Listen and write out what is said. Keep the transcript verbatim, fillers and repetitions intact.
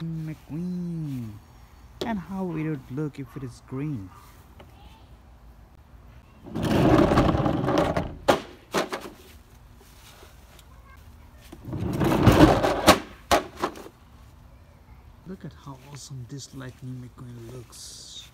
Lightning McQueen. And how it would look if it is green. Look at how awesome this Lightning McQueen looks.